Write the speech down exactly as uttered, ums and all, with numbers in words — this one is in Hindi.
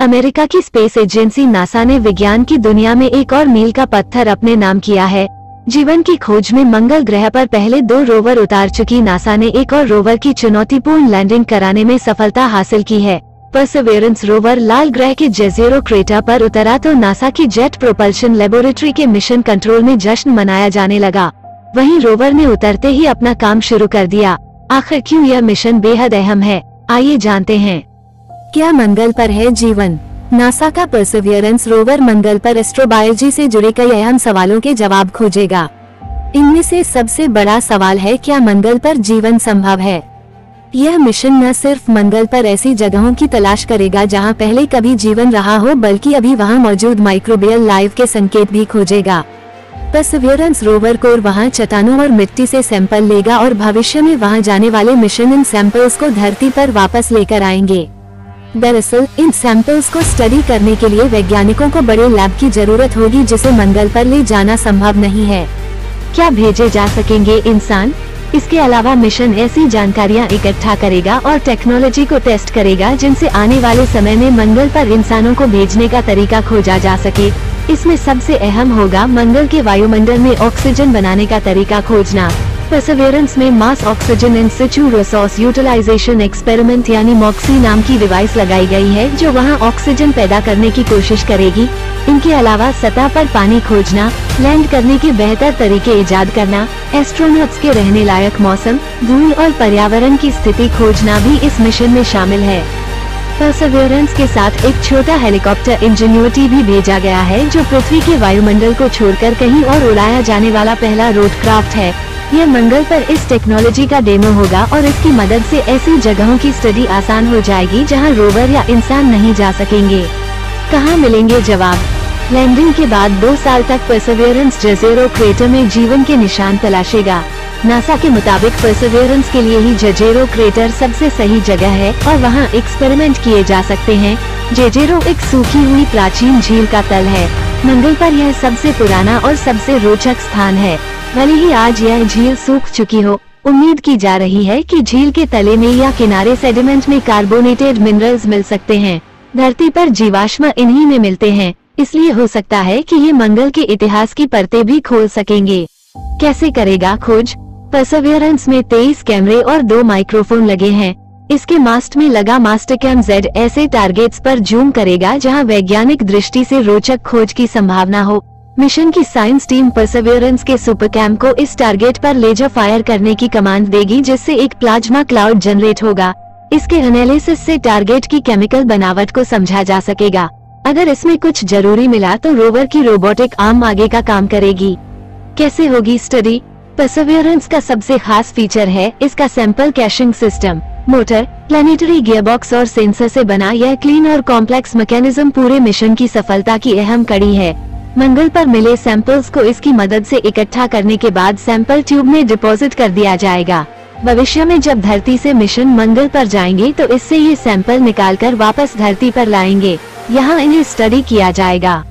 अमेरिका की स्पेस एजेंसी नासा ने विज्ञान की दुनिया में एक और मील का पत्थर अपने नाम किया है। जीवन की खोज में मंगल ग्रह पर पहले दो रोवर उतार चुकी नासा ने एक और रोवर की चुनौतीपूर्ण लैंडिंग कराने में सफलता हासिल की है। पर्सिवियरेंस रोवर लाल ग्रह के जेज़ेरो क्रेटर पर उतरा तो नासा की जेट प्रोपल्शन लेबोरेटरी के मिशन कंट्रोल में जश्न मनाया जाने लगा। वहीं रोवर ने उतरते ही अपना काम शुरू कर दिया। आखिर क्यों यह मिशन बेहद अहम है, आइए जानते हैं। क्या मंगल पर है जीवन? नासा का पर्सिवियरेंस रोवर मंगल पर एस्ट्रोबायोलॉजी से जुड़े कई अहम सवालों के जवाब खोजेगा। इनमें से सबसे बड़ा सवाल है, क्या मंगल पर जीवन संभव है? यह मिशन न सिर्फ मंगल पर ऐसी जगहों की तलाश करेगा जहां पहले कभी जीवन रहा हो, बल्कि अभी वहां मौजूद माइक्रोबियल लाइफ के संकेत भी खोजेगा। पर्सिवियरेंस रोवर कोर वहां चट्टानों और मिट्टी से सैंपल लेगा और भविष्य में वहां जाने वाले मिशन इन सैंपल्स को धरती पर वापस लेकर आएंगे। दरअसल इन सैंपल्स को स्टडी करने के लिए वैज्ञानिकों को बड़े लैब की जरूरत होगी, जिसे मंगल पर ले जाना संभव नहीं है। क्या भेजे जा सकेंगे इंसान? इसके अलावा मिशन ऐसी जानकारियां इकट्ठा करेगा और टेक्नोलॉजी को टेस्ट करेगा जिनसे आने वाले समय में मंगल पर इंसानों को भेजने का तरीका खोजा जा सके। इसमें सबसे अहम होगा मंगल के वायुमंडल में ऑक्सीजन बनाने का तरीका खोजना। पर्सिवियरेंस में Mars oxygen in situ resource utilisation experiment यानी मॉक्सी नाम की डिवाइस लगाई गई है, जो वहां ऑक्सीजन पैदा करने की कोशिश करेगी। इनके अलावा सतह पर पानी खोजना, लैंड करने के बेहतर तरीके इजाद करना, एस्ट्रोनॉट्स के रहने लायक मौसम, धूल और पर्यावरण की स्थिति खोजना भी इस मिशन में शामिल है। पर्सिवियरेंस के साथ एक छोटा हेलीकॉप्टर इंजीनियोटी भी भेजा गया है, जो पृथ्वी के वायुमंडल को छोड़कर कहीं और उड़ाया जाने वाला पहला रोडक्राफ्ट है। यह मंगल पर इस टेक्नोलॉजी का डेमो होगा और इसकी मदद से ऐसी जगहों की स्टडी आसान हो जाएगी जहां रोवर या इंसान नहीं जा सकेंगे। कहां मिलेंगे जवाब? लैंडिंग के बाद दो साल तक पर्सिवियरेंस जेज़ेरो क्रेटर में जीवन के निशान तलाशेगा। नासा के मुताबिक पर्सिवियरेंस के लिए ही जेज़ेरो क्रेटर सबसे सही जगह है और वहां एक्सपेरिमेंट किए जा सकते हैं। जेज़ेरो एक सूखी हुई प्राचीन झील का तल है। मंगल पर यह सबसे पुराना और सबसे रोचक स्थान है। भले ही आज यह झील सूख चुकी हो, उम्मीद की जा रही है कि झील के तले में या किनारे सेडिमेंट में कार्बोनेटेड मिनरल्स मिल सकते हैं। धरती पर जीवाश्म इन्हीं में मिलते हैं, इसलिए हो सकता है कि ये मंगल के इतिहास की परतें भी खोल सकेंगे। कैसे करेगा खोज? पर्सिवियरेंस में तेईस कैमरे और दो माइक्रोफोन लगे हैं। इसके मास्ट में लगा मास्टर कैम ज़ेड ऐसे टारगेट्स पर जूम करेगा जहां वैज्ञानिक दृष्टि से रोचक खोज की संभावना हो। मिशन की साइंस टीम पर्सिवियरेंस के सुपरकैम को इस टारगेट पर लेजर फायर करने की कमांड देगी, जिससे एक प्लाज्मा क्लाउड जनरेट होगा। इसके एनालिसिस से टारगेट की केमिकल बनावट को समझा जा सकेगा। अगर इसमें कुछ जरूरी मिला तो रोवर की रोबोटिक आर्म आगे का काम करेगी। कैसे होगी स्टडी? पर्सिवियरेंस का सबसे खास फीचर है इसका sample caching system. Motor, planetary gearbox और सेंसर से बना यह क्लीन और कॉम्प्लेक्स मैकेनिज्म पूरे मिशन की सफलता की अहम कड़ी है। मंगल पर मिले सैंपल्स को इसकी मदद से इकट्ठा करने के बाद सैंपल ट्यूब में डिपॉजिट कर दिया जाएगा। भविष्य में जब धरती से मिशन मंगल पर जाएंगे तो इससे ये सैंपल निकालकर वापस धरती पर लाएंगे। यहाँ इन्हें स्टडी किया जाएगा।